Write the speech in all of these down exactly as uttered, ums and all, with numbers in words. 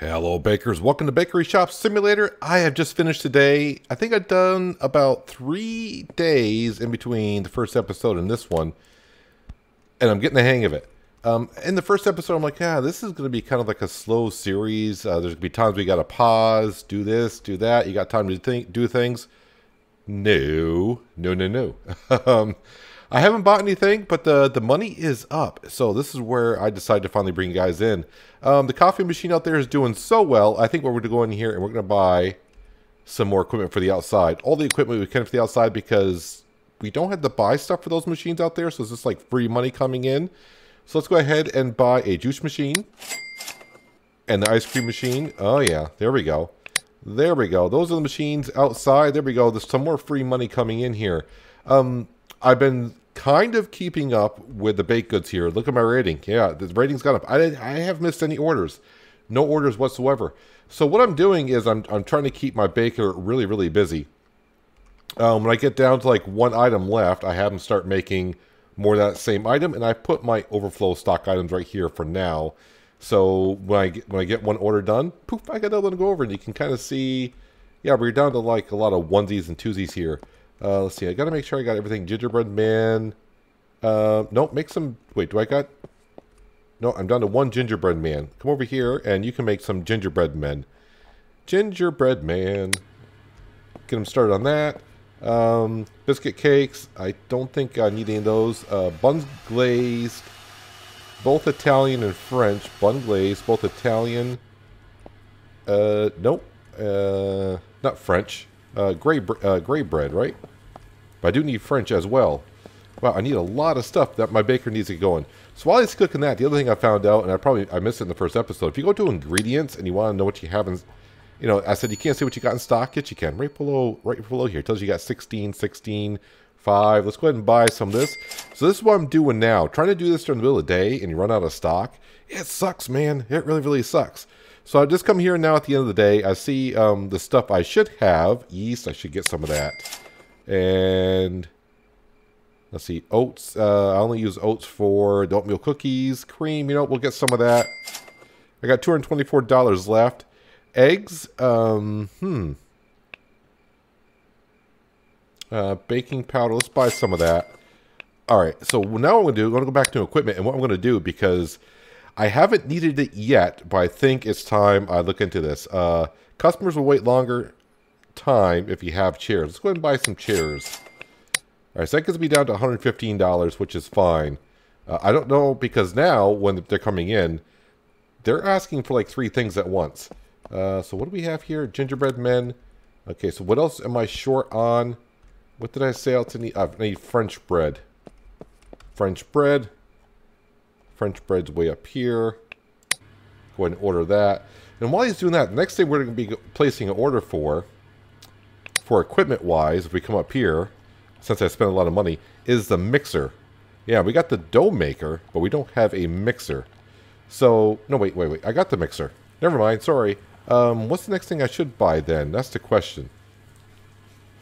Hello bakers, welcome to Bakery Shop Simulator. I have just finished today. I think I've done about three days in between the first episode and this one, and I'm getting the hang of it. Um, in the first episode, I'm like, yeah, this is going to be kind of like a slow series. Uh, there's going to be times we got to pause, do this, do that. You got time to think, do things. No, no, no, no. um, I haven't bought anything, but the, the money is up. So this is where I decided to finally bring you guys in. Um, the coffee machine out there is doing so well. I think we're going to go in here and we're going to buy some more equipment for the outside. All the equipment we can for the outside, because we don't have to buy stuff for those machines out there. So it's just like free money coming in. So let's go ahead and buy a juice machine and the ice cream machine. Oh yeah, there we go. There we go. Those are the machines outside. There we go. There's some more free money coming in here. Um... I've been kind of keeping up with the baked goods here. Look at my rating. Yeah, the rating's got up. I, I haven't missed any orders. No orders whatsoever. So what I'm doing is I'm, I'm trying to keep my baker really, really busy. Um, when I get down to like one item left, I have them start making more of that same item. And I put my overflow stock items right here for now. So when I get, when I get one order done, poof, I got another one to go over. And you can kind of see, yeah, we're down to like a lot of onesies and twosies here. Uh, let's see, I gotta make sure I got everything. Gingerbread man. Uh, nope, make some... Wait, do I got... No, I'm down to one gingerbread man. Come over here, and you can make some gingerbread men. Gingerbread man. Get them started on that. Um, biscuit cakes. I don't think I need any of those. Uh, buns glazed. Both Italian and French. Bun glazed, both Italian. Uh, nope. Uh, not French. Uh, gray, uh, gray bread, right? But I do need French as well. Wow, I need a lot of stuff that my baker needs to get going. So while he's cooking that, the other thing I found out, and I probably I missed it in the first episode, if you go to ingredients and you want to know what you have in, you know, I said you can't see what you got in stock. Yet you can. Right below, right below here, it tells you you got sixteen, sixteen, five. Let's go ahead and buy some of this. So this is what I'm doing now. Trying to do this during the middle of the day and you run out of stock. It sucks, man. It really, really sucks. So I just come here now at the end of the day. I see um, the stuff I should have. Yeast, I should get some of that. And let's see, oats. Uh, I only use oats for oatmeal cookies. Cream, you know, we'll get some of that. I got two hundred twenty-four dollars left. Eggs, um, hmm. Uh, baking powder, let's buy some of that. All right, so now what I'm going to do, I'm going to go back to equipment. And what I'm going to do, because... I haven't needed it yet, but I think it's time I look into this. Uh, customers will wait longer time if you have chairs. Let's go ahead and buy some chairs. All right, so that gets me down to one hundred fifteen dollars, which is fine. Uh, I don't know, because now when they're coming in, they're asking for like three things at once. Uh, so what do we have here? Gingerbread men. Okay, so what else am I short on? What did I say else I need? I need French bread. French bread. French bread's way up here. Go ahead and order that. And while he's doing that, the next thing we're going to be placing an order for, for equipment-wise, if we come up here, since I spent a lot of money, is the mixer. Yeah, we got the dough maker, but we don't have a mixer. So, no, wait, wait, wait. I got the mixer. Never mind, sorry. Um, what's the next thing I should buy then? That's the question.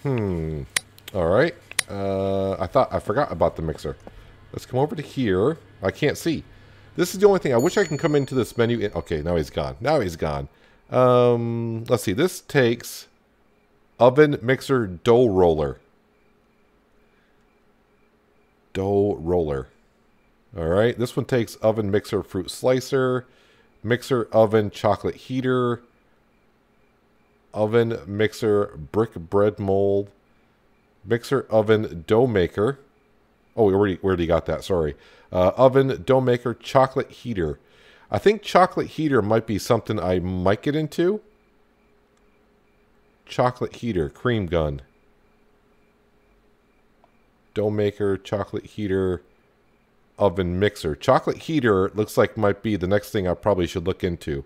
Hmm. All right. Uh, I thought I forgot about the mixer. Let's come over to here. I can't see. This is the only thing. I wish I can come into this menu. And, okay, now he's gone. Now he's gone. Um, let's see. This takes oven, mixer, dough roller. Dough roller. All right. This one takes oven, mixer, fruit slicer, mixer, oven, chocolate heater, oven, mixer, brick bread mold, mixer, oven, dough maker. Oh, we already, we already got that. Sorry. Uh, oven, dough maker, chocolate heater. I think chocolate heater might be something I might get into. Chocolate heater, cream gun. Dough maker, chocolate heater, oven mixer. Chocolate heater looks like might be the next thing I probably should look into.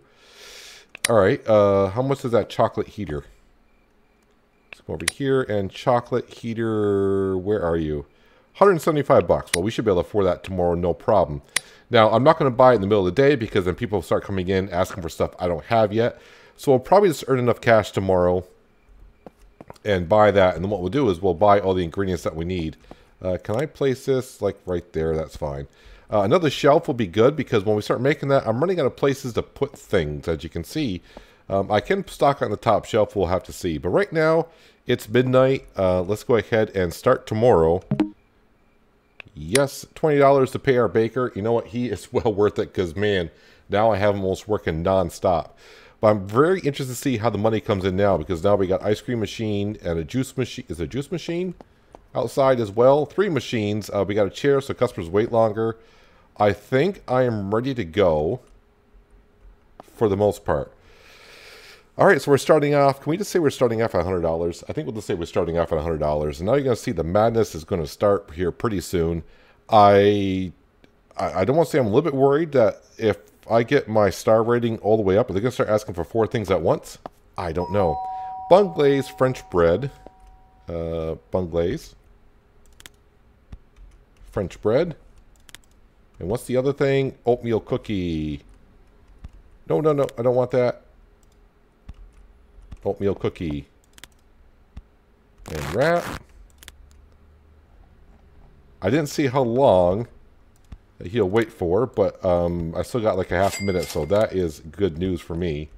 All right. Uh, how much is that chocolate heater? Let's go over here and chocolate heater. Where are you? one hundred seventy-five bucks. Well, we should be able to afford that tomorrow, no problem. Now, I'm not going to buy it in the middle of the day because then people start coming in asking for stuff I don't have yet. So we'll probably just earn enough cash tomorrow and buy that. And then what we'll do is we'll buy all the ingredients that we need. Uh, can I place this like right there? That's fine. Uh, another shelf will be good, because when we start making that, I'm running out of places to put things, as you can see. Um, I can stock on the top shelf, we'll have to see. But right now, it's midnight. Uh, let's go ahead and start tomorrow. Yes, twenty dollars to pay our baker. You know what? He is well worth it, because, man, now I have him almost working nonstop. But I'm very interested to see how the money comes in now, because now we got ice cream machine and a juice machine. Is it a juice machine outside as well? Three machines. Uh, we got a chair so customers wait longer. I think I am ready to go for the most part. All right, so we're starting off. Can we just say we're starting off at one hundred dollars? I think we'll just say we're starting off at one hundred dollars. And now you're going to see the madness is going to start here pretty soon. I, I, I don't want to say I'm a little bit worried that if I get my star rating all the way up, are they going to start asking for four things at once? I don't know. Bun glaze, French bread. Uh, bun glaze. French bread. And what's the other thing? Oatmeal cookie. No, no, no. I don't want that. Oatmeal cookie. And wrap. I didn't see how long he'll wait for, but um, I still got like a half minute, so that is good news for me.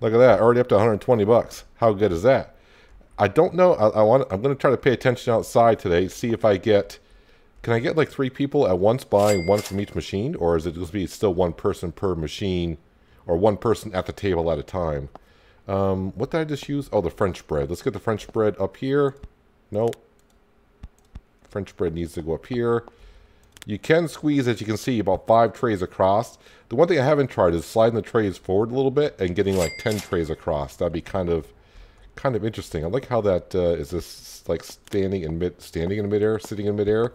Look at that, already up to one hundred twenty bucks. How good is that? I don't know. I, I want. I'm going to try to pay attention outside today. See if I get. Can I get like three people at once buying one from each machine, or is it just be still one person per machine, or one person at the table at a time? Um, what did I just use? Oh, the French bread. Let's get the French bread up here. No. French bread needs to go up here. You can squeeze, as you can see, about five trays across. The one thing I haven't tried is sliding the trays forward a little bit and getting like ten trays across. That'd be kind of, kind of interesting. I like how that uh, is this like standing in mid, standing in midair, sitting in midair.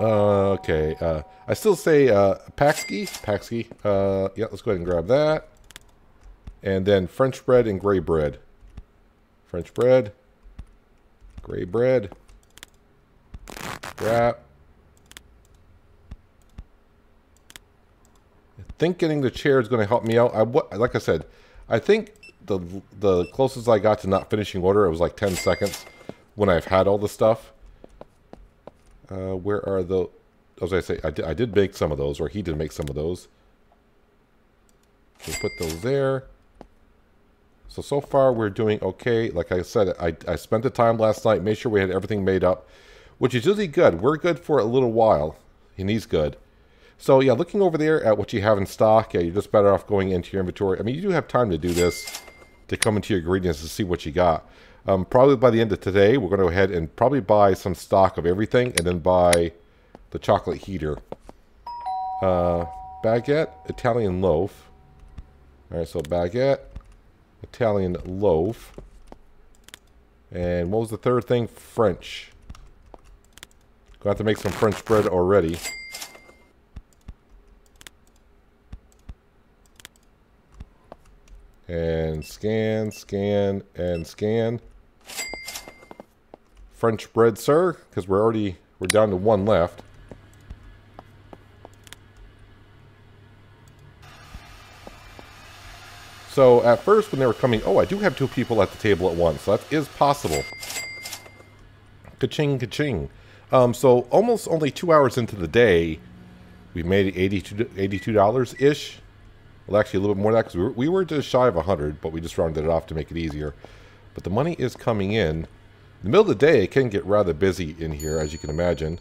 Uh, okay. Uh, I still say uh, Paxki, Paxki. Uh, yeah, let's go ahead and grab that. And then French bread and gray bread. French bread. Gray bread. Wrap. I think getting the chair is going to help me out. I, like I said, I think the the closest I got to not finishing order, it was like ten seconds when I've had all the stuff. Uh, where are the... As I say, I did, I did make some of those, or he did make some of those. We'll put those there. So, so far we're doing okay. Like I said, I, I spent the time last night, made sure we had everything made up, which is usually good. We're good for a little while, and he's good. So, yeah, looking over there at what you have in stock, yeah, you're just better off going into your inventory. I mean, you do have time to do this, to come into your ingredients to see what you got. Um, probably by the end of today, we're going to go ahead and probably buy some stock of everything, and then buy the chocolate heater. Uh, baguette, Italian loaf. All right, so baguette. Italian loaf. And what was the third thing? French. Gonna have to make some French bread already. And scan, scan, and scan. French bread, sir, because we're already we're down to one left. So at first when they were coming, oh, I do have two people at the table at once. So that is possible. Ka-ching, ka-ching. Um, so almost only two hours into the day, we made eighty-two dollars-ish. Well, actually a little bit more than that, because we were, we were just shy of one hundred, but we just rounded it off to make it easier. But the money is coming in. In the middle of the day, it can get rather busy in here, as you can imagine.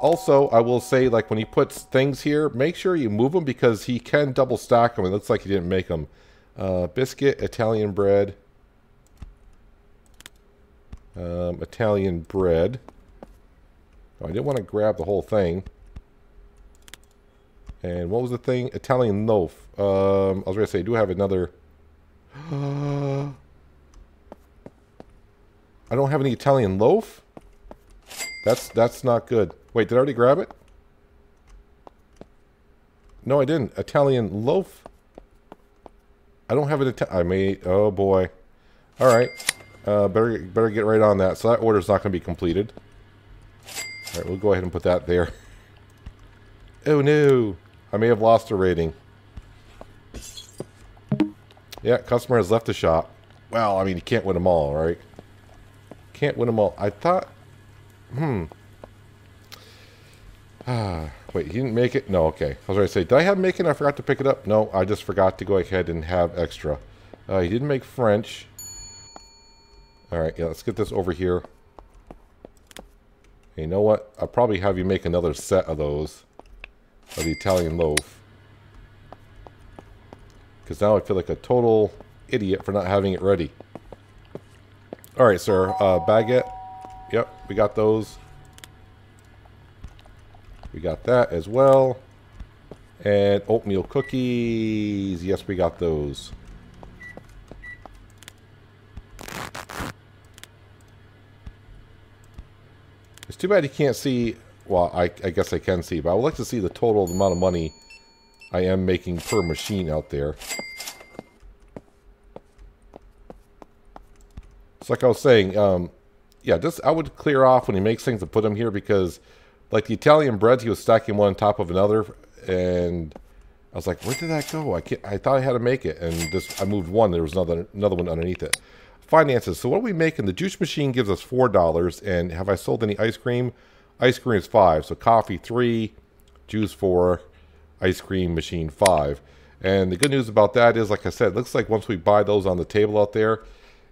Also, I will say, like, when he puts things here, make sure you move them, because he can double stack them. It looks like he didn't make them. Uh, biscuit, Italian bread. Um, Italian bread. Oh, I didn't want to grab the whole thing. And what was the thing? Italian loaf. Um, I was going to say, I do have another... I don't have any Italian loaf? That's, that's not good. Wait, did I already grab it? No, I didn't. Italian loaf? I don't have an Italian... I made... Oh, boy. All right. Uh, better, better get right on that. So that order's not going to be completed. All right, we'll go ahead and put that there. Oh, no. I may have lost a rating. Yeah, customer has left the shop. Well, I mean, you can't win them all, right? Can't win them all. I thought... Hmm. Ah, wait, he didn't make it? No, okay. I was going to say, did I have making? I forgot to pick it up. No, I just forgot to go ahead and have extra. Uh, he didn't make French. All right, yeah, let's get this over here. You know what? I'll probably have you make another set of those. Of the Italian loaf. Because now I feel like a total idiot for not having it ready. All right, sir. Uh, baguette. Yep, we got those. We got that as well. And oatmeal cookies. Yes, we got those. It's too bad you can't see... Well, I, I guess I can see, but I would like to see the total amount of money I am making per machine out there. It's like I was saying, um, yeah, just, I would clear off when he makes things and put them here because, like, the Italian breads, he was stacking one on top of another, and I was like, where did that go? I can't, I thought I had to make it, and just I moved one. There was another, another one underneath it. Finances. So what are we making? The juice machine gives us four dollars, and have I sold any ice cream? Ice cream is five, so coffee three, juice four, ice cream machine five. And the good news about that is, like I said, it looks like once we buy those on the table out there,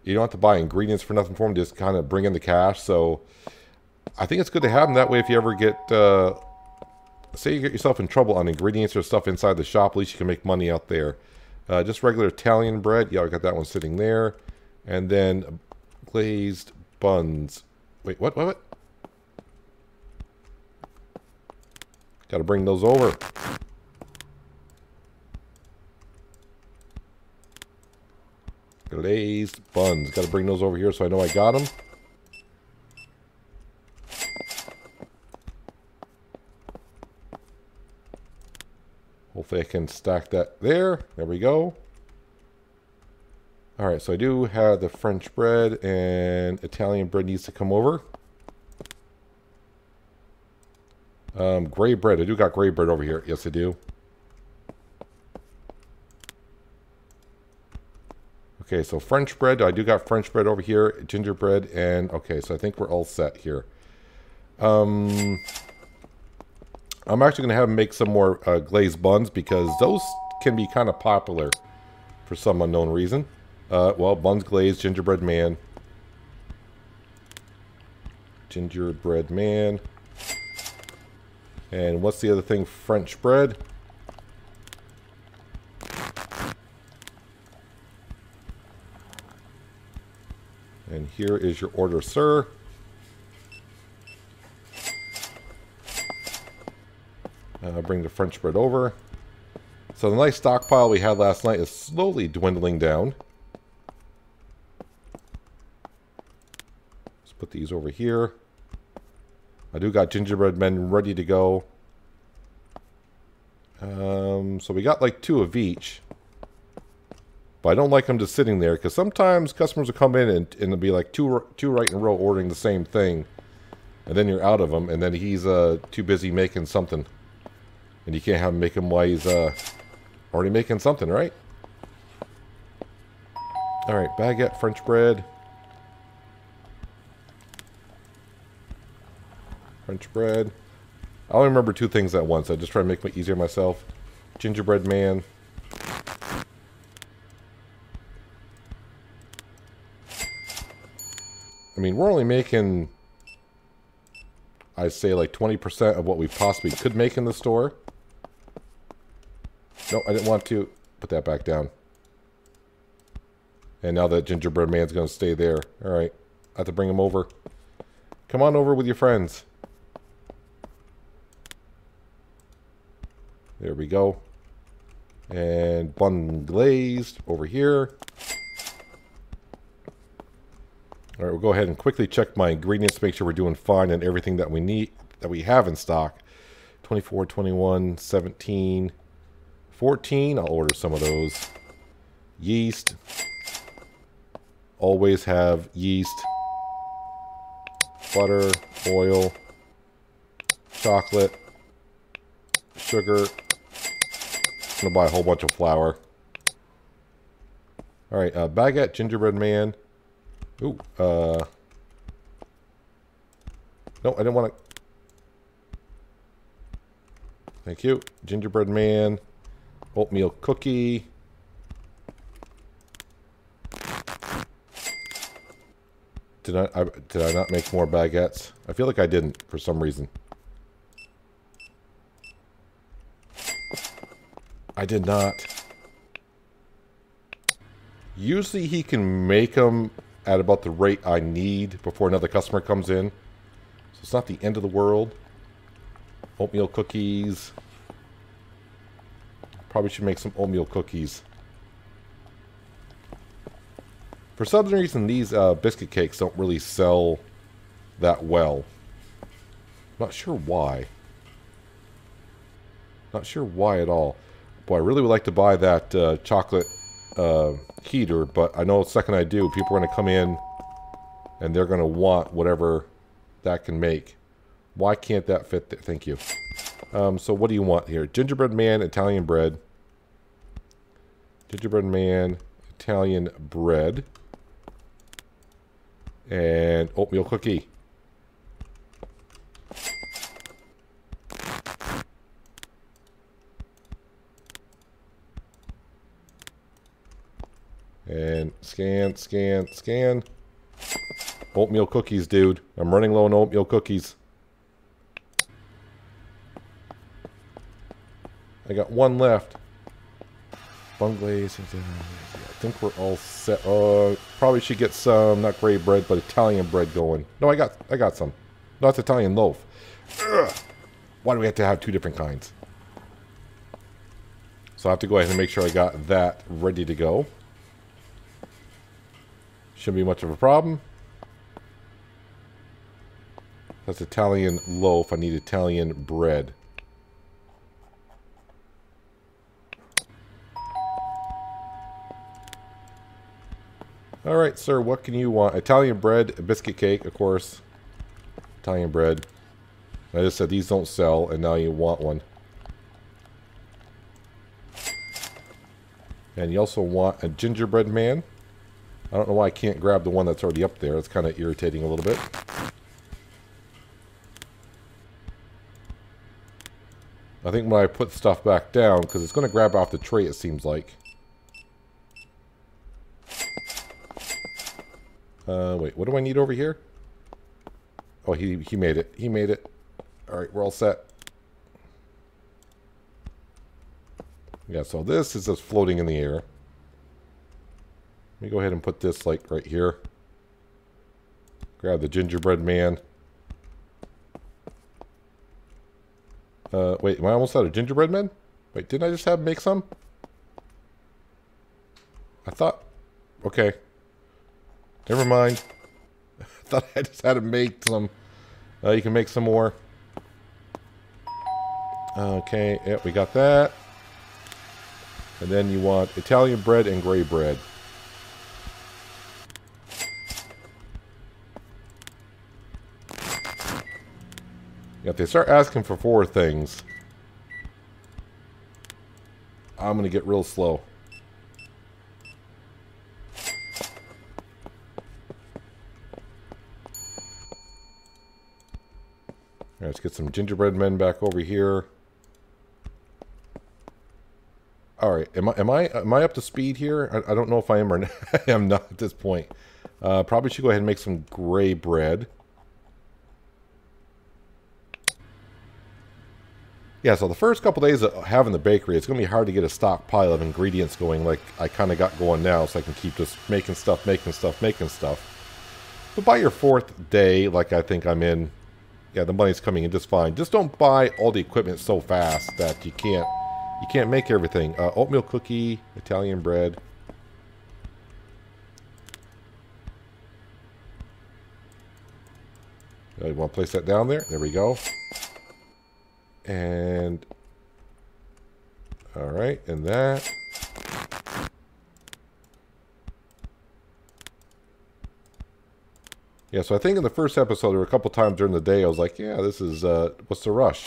you don't have to buy ingredients for nothing for them, just kind of bring in the cash. So I think it's good to have them that way if you ever get, uh, say you get yourself in trouble on ingredients or stuff inside the shop, at least you can make money out there. Uh, just regular Italian bread, yeah, we got that one sitting there. And then glazed buns. Wait, what, what, what? Got to bring those over. Glazed buns. Got to bring those over here so I know I got them. Hopefully I can stack that there. There we go. All right, so I do have the French bread and Italian bread needs to come over. Um, gray bread. I do got gray bread over here. Yes, I do. Okay, so French bread. I do got French bread over here. Gingerbread and... Okay, so I think we're all set here. Um, I'm actually going to have them make some more uh, glazed buns because those can be kind of popular for some unknown reason. Uh, well, buns glazed, gingerbread man. Gingerbread man. And what's the other thing? French bread. And here is your order, sir. Uh, bring the French bread over. So the nice stockpile we had last night is slowly dwindling down. Let's put these over here. I do got gingerbread men ready to go. Um, so we got like two of each. But I don't like them just sitting there because sometimes customers will come in and, and it'll be like two, two right in a row ordering the same thing. And then you're out of them and then he's uh, too busy making something. And you can't have him make him while he's uh, already making something, right? All right, baguette, French bread. French bread. I only remember two things at once. I just try to make it easier myself. Gingerbread man. I mean, we're only making, I say, like twenty percent of what we possibly could make in the store. No, I didn't want to put that back down. And now that gingerbread man's going to stay there. All right. I have to bring him over. Come on over with your friends. There we go. And bun glazed over here. All right, we'll go ahead and quickly check my ingredients to make sure we're doing fine and everything that we need, that we have in stock. twenty-four, twenty-one, seventeen, fourteen. I'll order some of those. Yeast. Always have yeast. Butter, oil, chocolate, sugar. I'm gonna buy a whole bunch of flour. All right, uh, Baguette, Gingerbread Man. Ooh, uh... No, I didn't want to... Thank you. Gingerbread Man. Oatmeal Cookie. Did I, I, did I not make more baguettes? I feel like I didn't for some reason. I did not. Usually he can make them at about the rate I need before another customer comes in. So it's not the end of the world. Oatmeal cookies. Probably should make some oatmeal cookies. For some reason, these uh, biscuit cakes don't really sell that well. Not sure why. Not sure why at all. Boy, I really would like to buy that uh, chocolate uh, heater, but I know the second I do, people are going to come in and they're going to want whatever that can make. Why can't that fit there? Thank you. Um, so what do you want here? Gingerbread Man, Italian bread. Gingerbread Man, Italian bread. And oatmeal cookie. And scan, scan, scan. Oatmeal cookies, dude. I'm running low on oatmeal cookies. I got one left. Bunglaze. I think we're all set. Uh, probably should get some, not gray bread, but Italian bread going. No, I got I got some. No, it's Italian loaf. Ugh. Why do we have to have two different kinds? So I have to go ahead and make sure I got that ready to go. Shouldn't be much of a problem. That's Italian loaf. I need Italian bread. All right, sir, what can you want? Italian bread, biscuit cake, of course. Italian bread. I just said these don't sell, and now you want one. And you also want a gingerbread man. I don't know why I can't grab the one that's already up there. It's kind of irritating a little bit. I think when I put stuff back down, because it's going to grab off the tray, it seems like. Uh, wait, what do I need over here? Oh, he, he made it. He made it. Alright, we're all set. Yeah, so this is just floating in the air. Let me go ahead and put this, like, right here. Grab the gingerbread man. Uh, wait, am I almost out of gingerbread men? Wait, didn't I just have make some? I thought... Okay. Never mind. I thought I just had to make some. Uh, you can make some more. Okay, yep, we got that. And then you want Italian bread and gray bread. Yeah, if they start asking for four things, I'm going to get real slow. Let's get some gingerbread men back over here. All right, am I am I am I up to speed here? I, I don't know if I am or not. I am not at this point. Uh, probably should go ahead and make some gray bread. Yeah. So the first couple of days of having the bakery, it's going to be hard to get a stockpile of ingredients going, like I kind of got going now, so I can keep just making stuff, making stuff, making stuff. But by your fourth day, like I think I'm in. Yeah, the money's coming in just fine. Just don't buy all the equipment so fast that you can't you can't make everything. Uh, oatmeal cookie, Italian bread. Uh, you want to place that down there? There we go. And all right, and that. Yeah, so I think in the first episode, there were a couple times during the day, I was like, yeah, this is, uh, what's the rush?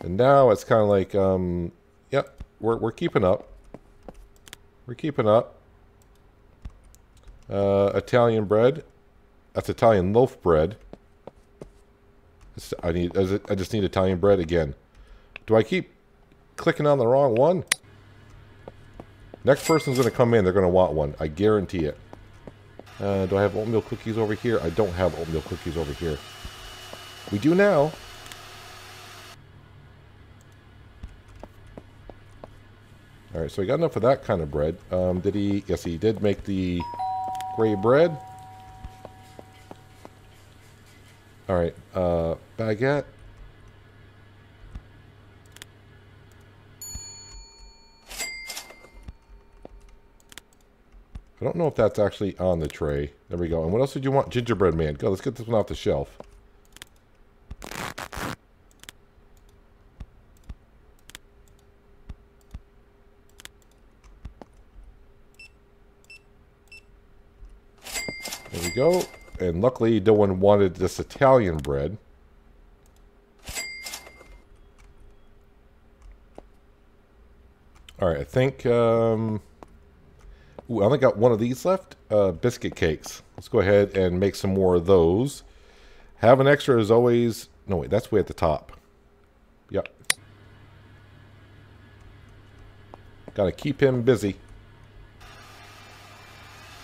And now it's kind of like, um, yep, we're, we're keeping up. We're keeping up. Uh, Italian bread. That's Italian loaf bread. I need. I just need Italian bread again. Do I keep clicking on the wrong one? Next person's going to come in. They're going to want one. I guarantee it. Uh, do I have oatmeal cookies over here? I don't have oatmeal cookies over here. We do now. All right, so we got enough of that kind of bread. Um, did he? Yes, he did make the gray bread. All right, uh, baguette. I don't know if that's actually on the tray. There we go. And what else did you want? Gingerbread man. Go, let's get this one off the shelf. There we go. And luckily, no one wanted this Italian bread. All right, I think... Um, Ooh, I only got one of these left. Uh, biscuit cakes. Let's go ahead and make some more of those. Have an extra as always. No, wait, that's way at the top. Yep. Gotta keep him busy.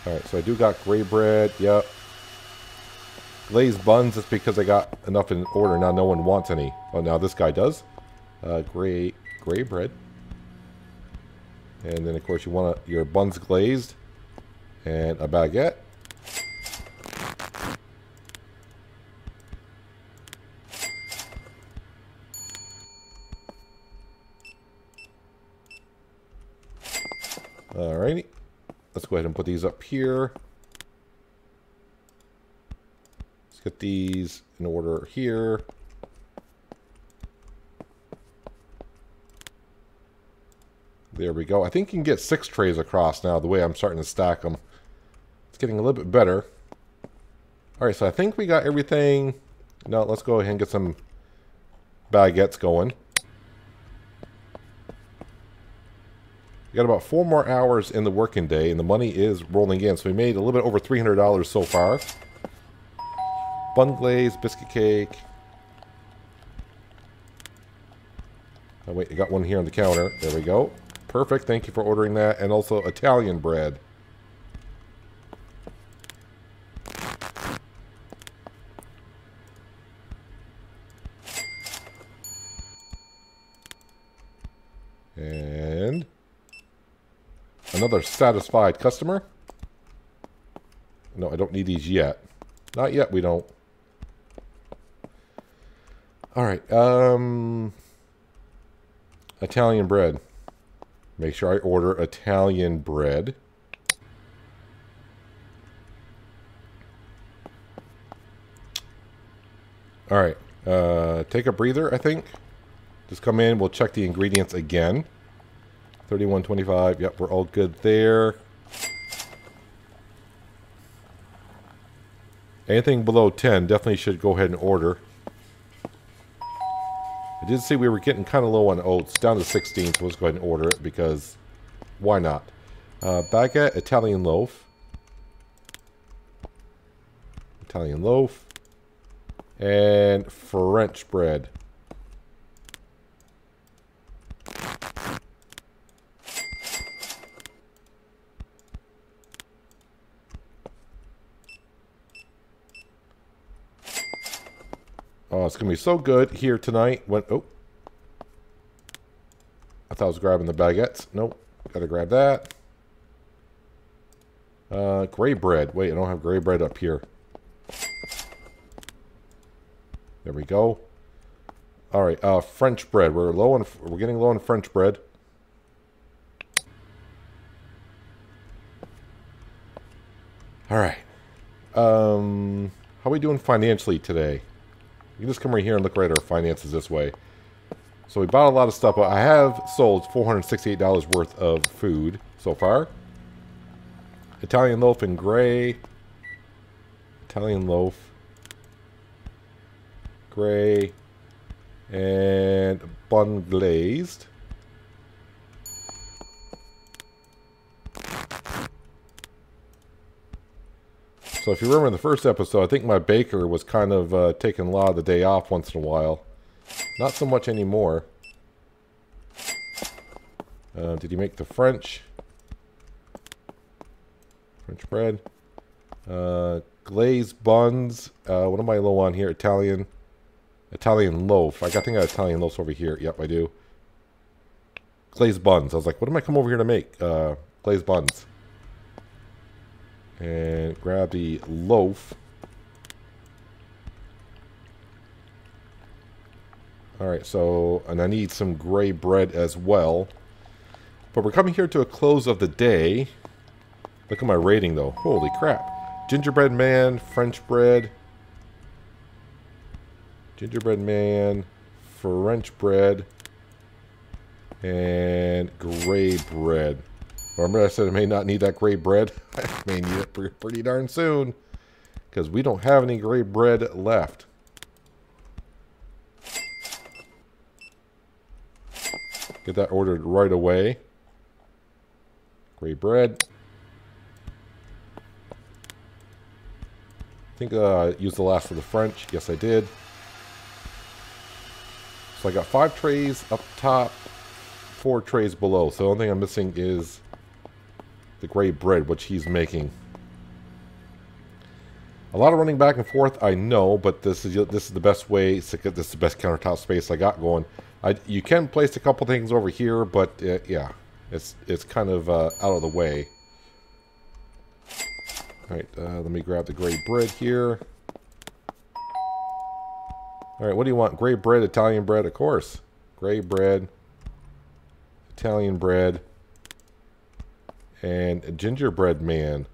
Alright, so I do got gray bread. Yep. Glazed buns. That's because I got enough in order. Now no one wants any. Oh, now this guy does. Uh, gray, gray bread. And then, of course, you want a, your buns glazed and a baguette. Alrighty. Let's go ahead and put these up here. Let's get these in order here. There we go. I think you can get six trays across now, the way I'm starting to stack them. It's getting a little bit better. All right, so I think we got everything. Now let's go ahead and get some baguettes going. We got about four more hours in the working day, and the money is rolling in. So we made a little bit over three hundred dollars so far. Bun glaze, biscuit cake. Oh, wait, I got one here on the counter. There we go. Perfect, thank you for ordering that, and also Italian bread. And another satisfied customer. No, I don't need these yet. Not yet, we don't. All right, um, Italian bread. Make sure I order Italian bread. All right, uh, take a breather, I think. Just come in, we'll check the ingredients again. thirty-one twenty-five, yep, we're all good there. Anything below ten, definitely should go ahead and order. I did see we were getting kind of low on oats, down to sixteen, so let's go ahead and order it because why not? Uh, baguette, Italian loaf. Italian loaf. And French bread. Oh, it's going to be so good here tonight when... Oh. I thought I was grabbing the baguettes. Nope. Got to grab that. Uh, gray bread. Wait, I don't have gray bread up here. There we go. All right. Uh, French bread. We're low on... We're getting low on French bread. All right. Um, how are we doing financially today? You can just come right here and look right at our finances this way. So we bought a lot of stuff. I have sold four hundred sixty-eight dollars worth of food so far. Italian loaf in gray. Italian loaf. Gray. And bun glazed. So if you remember in the first episode, I think my baker was kind of uh, taking a lot of the day off once in a while. Not so much anymore. Uh, did he make the French? French bread. Uh, glazed buns. Uh, what am I low on here? Italian. Italian loaf. I think I got Italian loaves over here. Yep, I do. Glazed buns. I was like, what am I come over here to make? Uh, glazed buns. And grab the loaf. Alright, so, and I need some gray bread as well. But we're coming here to a close of the day. Look at my rating, though. Holy crap. Gingerbread man, French bread. Gingerbread man, French bread. And gray bread. Remember I said I may not need that gray bread? I may need it pretty darn soon. Because we don't have any gray bread left. Get that ordered right away. Gray bread. I think uh, I used the last of the French. Yes, I did. So I got five trays up top, four trays below. So the only thing I'm missing is the gray bread, which he's making. A lot of running back and forth, I know, but this is this is the best way. This is the best countertop space I got going. I, you can place a couple things over here, but uh, yeah, it's it's kind of uh, out of the way. All right, uh, let me grab the gray bread here. All right, what do you want? Gray bread, Italian bread, of course. Gray bread, Italian bread, and gingerbread man.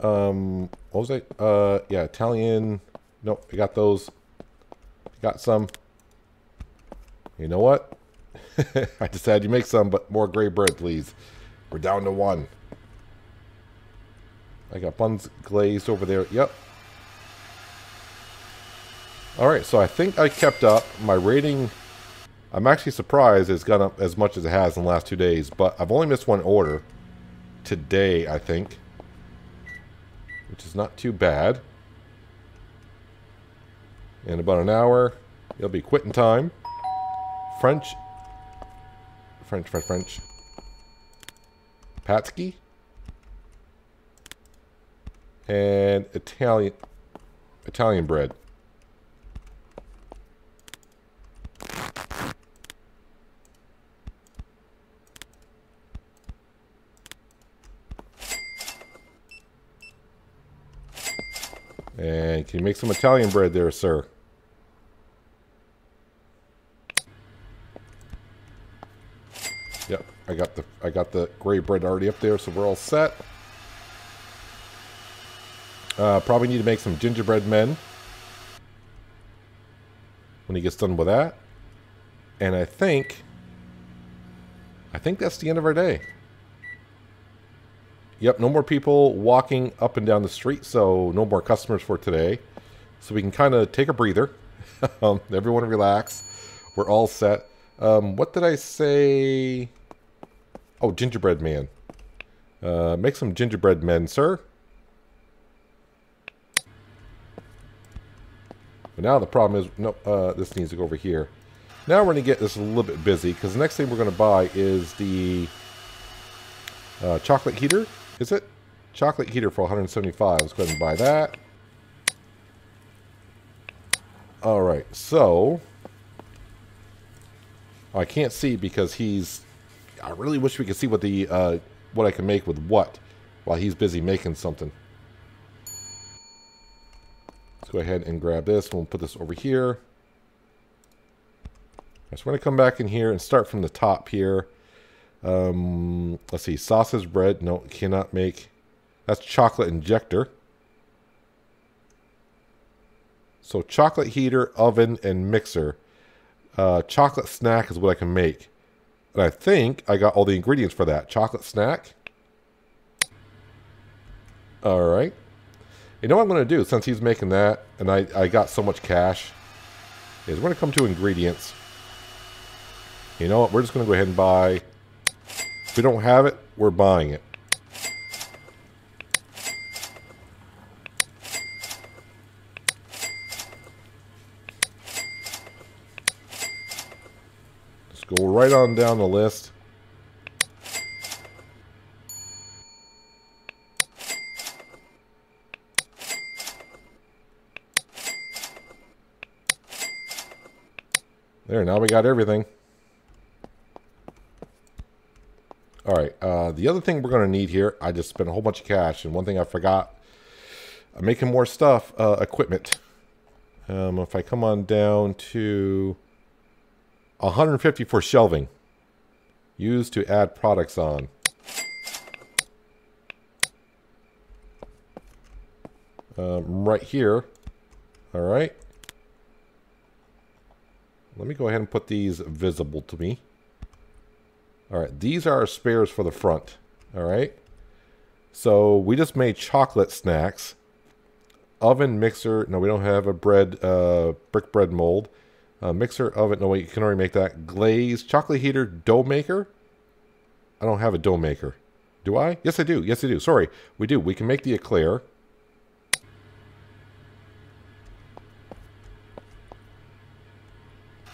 Um, what was I? Uh, yeah, Italian. Nope, I got those. Got some. You know what? I decided to make some, but more gray bread, please. We're down to one. I got buns glazed over there. Yep. Alright, so I think I kept up. My rating, I'm actually surprised it's gone up as much as it has in the last two days, but I've only missed one order today, I think. Which is not too bad. In about an hour, it'll be quitting time. French. French, French, French. Patsky. And Italian. Italian bread. And can you make some Italian bread there, sir? Yep, I got the I got the gray bread already up there, so we're all set. Uh, probably need to make some gingerbread men when he gets done with that. And I think I think that's the end of our day. Yep, no more people walking up and down the street, so no more customers for today. So we can kind of take a breather. um, everyone relax. We're all set. Um, what did I say? Oh, gingerbread man. Uh, make some gingerbread men, sir. But now the problem is, no, uh, this needs to go over here. Now we're going to get this a little bit busy, because the next thing we're going to buy is the uh, chocolate heater. Is it? Chocolate heater for one hundred seventy-five. Let's go ahead and buy that. Alright, so... I can't see because he's... I really wish we could see what the uh, what I can make with what while he's busy making something. Let's go ahead and grab this. We'll put this over here. I just want to come back in here and start from the top here. Um, let's see, sausage bread. No, cannot make. That's chocolate injector. So chocolate heater, oven, and mixer. Uh, chocolate snack is what I can make. And I think I got all the ingredients for that. Chocolate snack. Alright. You know what I'm going to do, since he's making that, and I, I got so much cash, is we're going to come to ingredients. You know what, we're just going to go ahead and buy. If we don't have it, we're buying it. Just go right on down the list. There, now we got everything. All right, uh, the other thing we're going to need here, I just spent a whole bunch of cash, and one thing I forgot, I'm making more stuff, uh, equipment. Um, if I come on down to one hundred fifty for shelving, used to add products on. Um, right here, all right. Let me go ahead and put these visible to me. All right, these are our spares for the front. All right, so we just made chocolate snacks, oven mixer. No, we don't have a bread, uh, brick bread mold, uh, mixer oven. No, wait, you can already make that. Glaze, chocolate heater, dough maker. I don't have a dough maker. Do I? Yes, I do. Yes, I do. Sorry, we do. We can make the eclair.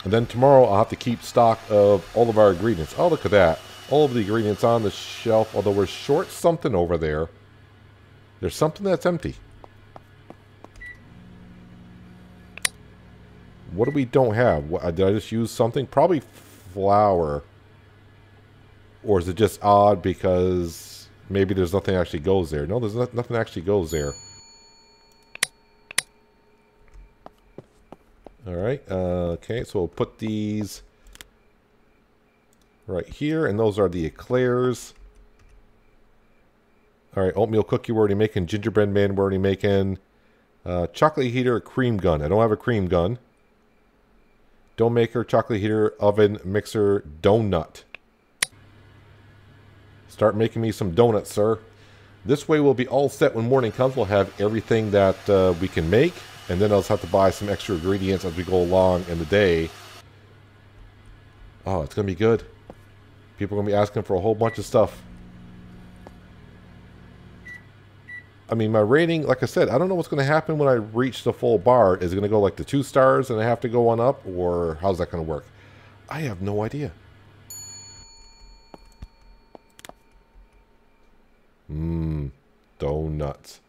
And then tomorrow I'll have to keep stock of all of our ingredients. Oh, look at that. All of the ingredients on the shelf, although we're short something over there. There's something that's empty. What do we don't have? What, did I just use something? Probably flour. Or is it just odd because maybe there's nothing actually goes there? No, there's not, nothing actually goes there. All right, uh, okay, so we'll put these right here, and those are the eclairs. All right, oatmeal cookie we're already making, gingerbread man we're already making, uh, chocolate heater, cream gun. I don't have a cream gun. Dough maker, chocolate heater, oven, mixer, donut. Start making me some donuts, sir. This way we'll be all set when morning comes. We'll have everything that uh, we can make. And then I'll just have to buy some extra ingredients as we go along in the day. Oh, it's going to be good. People are going to be asking for a whole bunch of stuff. I mean, my rating, like I said, I don't know what's going to happen when I reach the full bar. Is it going to go like the two stars and I have to go on up? Or how's that going to work? I have no idea. Mmm, donuts.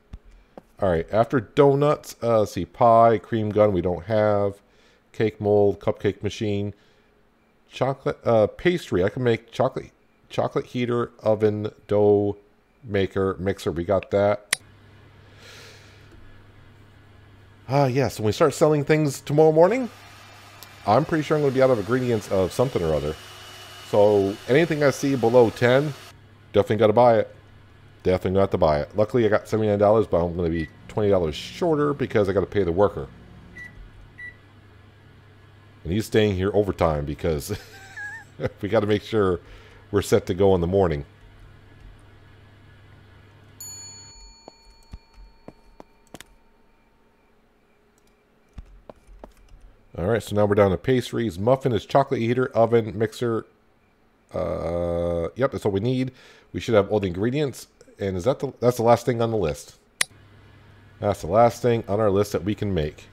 All right, after donuts, uh, see, pie, cream gun, we don't have. Cake mold, cupcake machine. Chocolate, uh, pastry, I can make chocolate, chocolate heater, oven, dough maker, mixer, we got that. Ah, uh, yes, yeah, so when we start selling things tomorrow morning, I'm pretty sure I'm going to be out of ingredients of something or other. So anything I see below ten, definitely got to buy it. Definitely not to buy it. Luckily, I got seventy-nine dollars, but I'm going to be twenty dollars shorter because I got to pay the worker. And he's staying here overtime because we got to make sure we're set to go in the morning. All right, so now we're down to pastries. Muffin is chocolate heater, oven, mixer. Uh, yep, that's all we need. We should have all the ingredients. And is that the, that's the last thing on the list. That's the last thing on our list that we can make.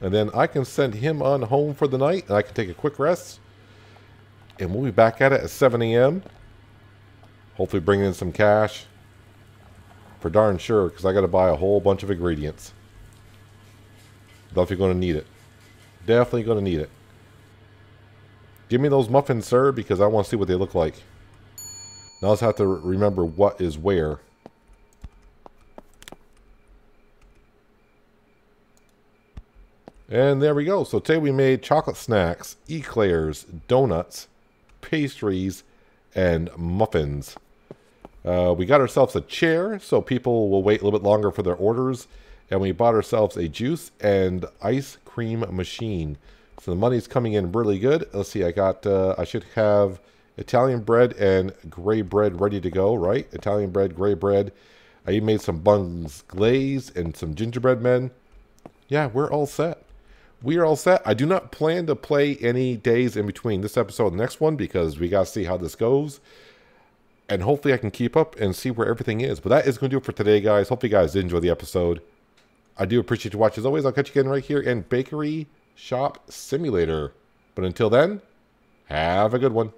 And then I can send him on home for the night. And I can take a quick rest. And we'll be back at it at seven A M Hopefully bring in some cash. For darn sure, because I got to buy a whole bunch of ingredients. Definitely going to need it. Definitely going to need it. Give me those muffins, sir, because I want to see what they look like. Now I just have to remember what is where. And there we go. So today we made chocolate snacks, eclairs, donuts, pastries, and muffins. Uh, we got ourselves a chair, so people will wait a little bit longer for their orders. And we bought ourselves a juice and ice cream machine. So the money's coming in really good. Let's see, I got, uh, I should have Italian bread and gray bread ready to go, right? Italian bread, gray bread. I even made some buns glazed and some gingerbread men. Yeah, we're all set. We are all set. I do not plan to play any days in between this episode and the next one because we got to see how this goes. And hopefully I can keep up and see where everything is. But that is going to do it for today, guys. Hopefully you guys did enjoy the episode. I do appreciate you watching. As always, I'll catch you again right here in Bakery Shop Simulator. But until then, have a good one.